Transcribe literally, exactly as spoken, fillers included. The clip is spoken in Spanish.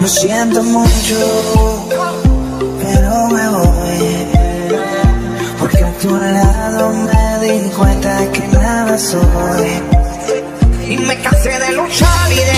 No siento mucho, pero me voy, porque a tu lado me di cuenta que nada soy, y me cansé de luchar y de